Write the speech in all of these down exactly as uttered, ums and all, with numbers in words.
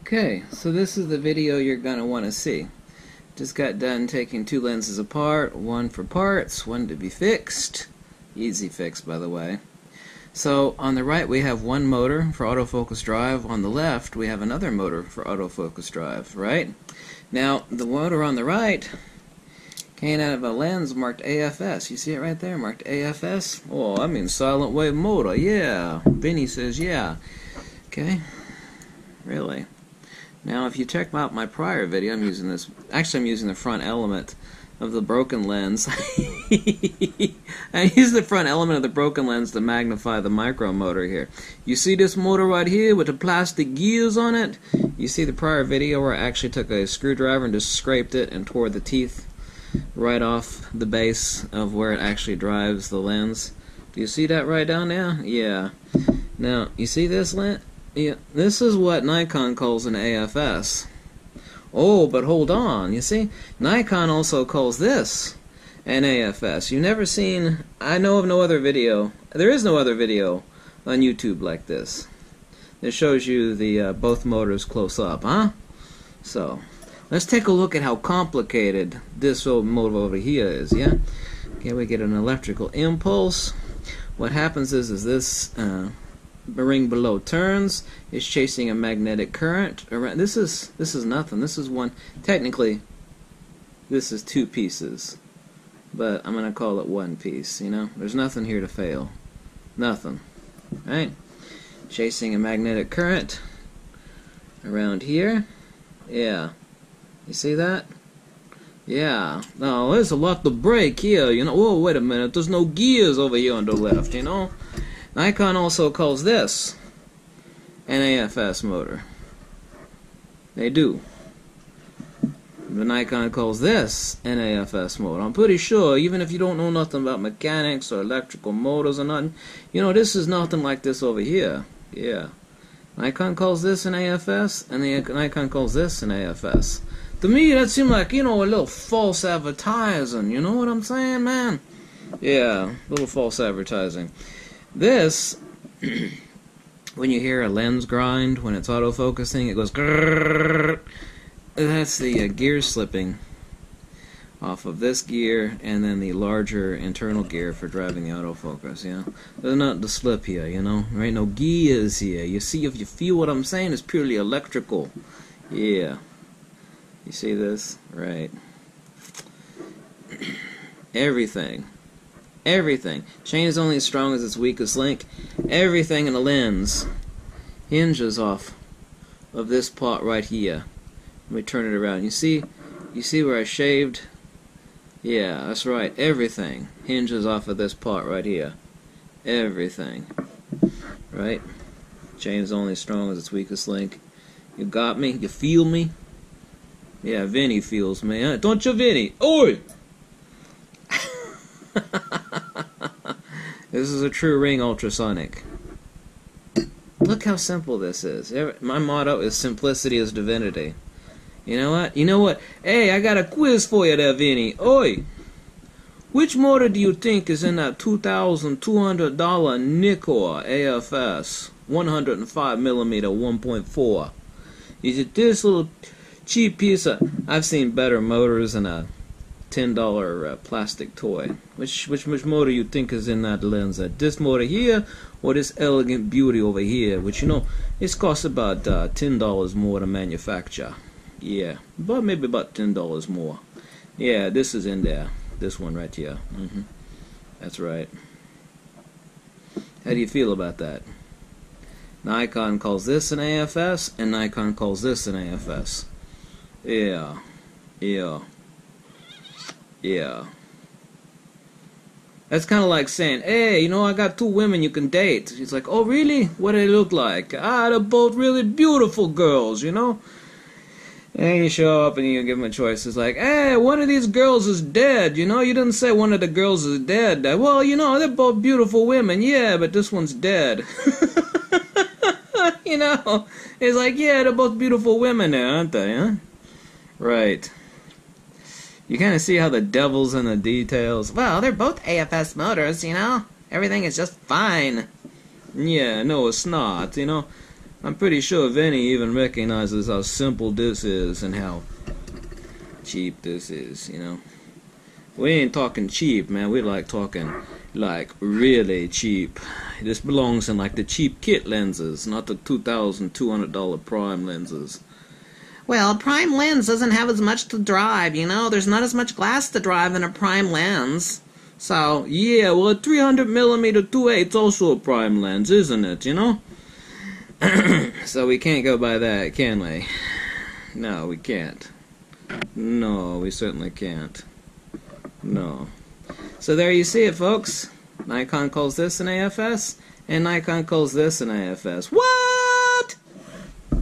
Okay, so this is the video you're going to want to see. Just got done taking two lenses apart, one for parts, one to be fixed. Easy fix, by the way. So on the right we have one motor for autofocus drive, on the left we have another motor for autofocus drive, right? Now the motor on the right came out of a lens marked A F S. You see it right there, marked A F S? Oh, I mean silent wave motor, yeah. Benny says yeah. Okay, really. Now if you check out my prior video, I'm using this, actually I'm using the front element of the broken lens. I use the front element of the broken lens to magnify the micro motor here. You see this motor right here with the plastic gears on it? You see the prior video where I actually took a screwdriver and just scraped it and tore the teeth right off the base of where it actually drives the lens. Do you see that right down there? Yeah. Now, you see this lens? Yeah, this is what Nikon calls an A F S. Oh, but hold on, you see? Nikon also calls this an A F S. You've never seen, I know of no other video, there is no other video on YouTube like this. It shows you the uh, both motors close up, huh? So, let's take a look at how complicated this old motor over here is, yeah? Okay, we get an electrical impulse. What happens is, is this... Uh, the ring below turns, is chasing a magnetic current around. This is this is nothing. This is one. Technically, this is two pieces, but I'm gonna call it one piece. You know, there's nothing here to fail. Nothing, right? Chasing a magnetic current around here. Yeah, you see that? Yeah. Now there's a lot to break here. You know. Whoa, wait a minute. There's no gears over here on the left. You know. Nikon also calls this an A F S motor. They do. But Nikon calls this an A F S motor. I'm pretty sure, even if you don't know nothing about mechanics or electrical motors or nothing, you know, this is nothing like this over here. Yeah. Nikon calls this an A F S, and the Nikon calls this an A F S. To me, that seemed like, you know, a little false advertising. You know what I'm saying, man? Yeah, a little false advertising. This, when you hear a lens grind, when it's autofocusing, it goes grrrr. That's the uh, gear slipping off of this gear and then the larger internal gear for driving the autofocus, you know. There's not the slip here, you know. There ain't no gears here. You see, if you feel what I'm saying, it's purely electrical. Yeah. You see this? Right. Everything. Everything. Chain is only as strong as its weakest link. Everything in the lens hinges off of this part right here. Let me turn it around. You see? You see where I shaved? Yeah, that's right. Everything hinges off of this part right here. Everything. Right? Chain is only as strong as its weakest link. You got me? You feel me? Yeah, Vinny feels me. Huh? Don't you, Vinny? Oi! This is a true ring ultrasonic. Look how simple this is. My motto is simplicity is divinity. You know what? You know what? Hey, I got a quiz for you there, Vinny. Oi! Which motor do you think is in that two thousand two hundred dollar Nikkor A F S one hundred five millimeter one point four? Is it this little cheap piece of... I've seen better motors than a... ten dollar uh, plastic toy. Which, which which motor you think is in that lens? Uh, this motor here, or this elegant beauty over here? Which, you know, it's cost about uh, ten dollars more to manufacture. Yeah, but maybe about ten dollars more. Yeah, this is in there. This one right here. Mm-hmm. That's right. How do you feel about that? Nikon calls this an A F S, and Nikon calls this an A F S. Yeah. Yeah. Yeah. That's kind of like saying, hey, you know, I got two women you can date. She's like, oh, really? What do they look like? Ah, they're both really beautiful girls, you know? And you show up and you give them a choice. It's like, hey, one of these girls is dead, you know? You didn't say one of the girls is dead. Well, you know, they're both beautiful women. Yeah, but this one's dead. You know? It's like, yeah, they're both beautiful women there, aren't they? Huh? Right. You kind of see how the devil's in the details. Well, they're both A F S motors, you know? Everything is just fine. Yeah, no, it's not, you know? I'm pretty sure Vinny even recognizes how simple this is and how cheap this is, you know. We ain't talking cheap, man. We like talking like really cheap. This belongs in like the cheap kit lenses, not the two thousand two hundred dollar prime lenses. Well, prime lens doesn't have as much to drive, you know. There's not as much glass to drive in a prime lens. So, yeah, well, a three hundred millimeter two eighth's also a prime lens, isn't it, you know? So we can't go by that, can we? No, we can't. No, we certainly can't. No. So there you see it, folks. Nikon calls this an A F S, and Nikon calls this an A F S. What?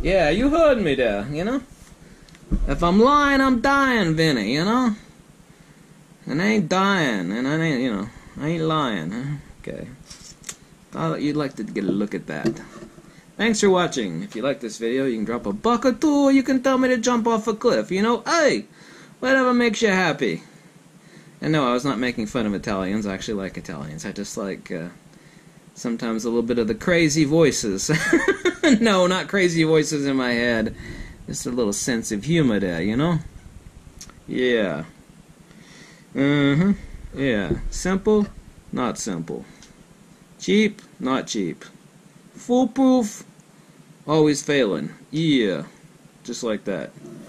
Yeah, you heard me there, you know? If I'm lying, I'm dying, Vinny, you know? And I ain't dying, and I ain't, you know, I ain't lying, huh? Okay. Thought you'd like to get a look at that. Thanks for watching. If you like this video, you can drop a buck or two, or you can tell me to jump off a cliff, you know? Hey! Whatever makes you happy. And no, I was not making fun of Italians. I actually like Italians. I just like, uh, sometimes a little bit of the crazy voices. No, not crazy voices in my head. Just a little sense of humor there, you know? Yeah. Mm-hmm. Yeah. Simple, not simple. Cheap, not cheap. Foolproof, always failing. Yeah. Just like that.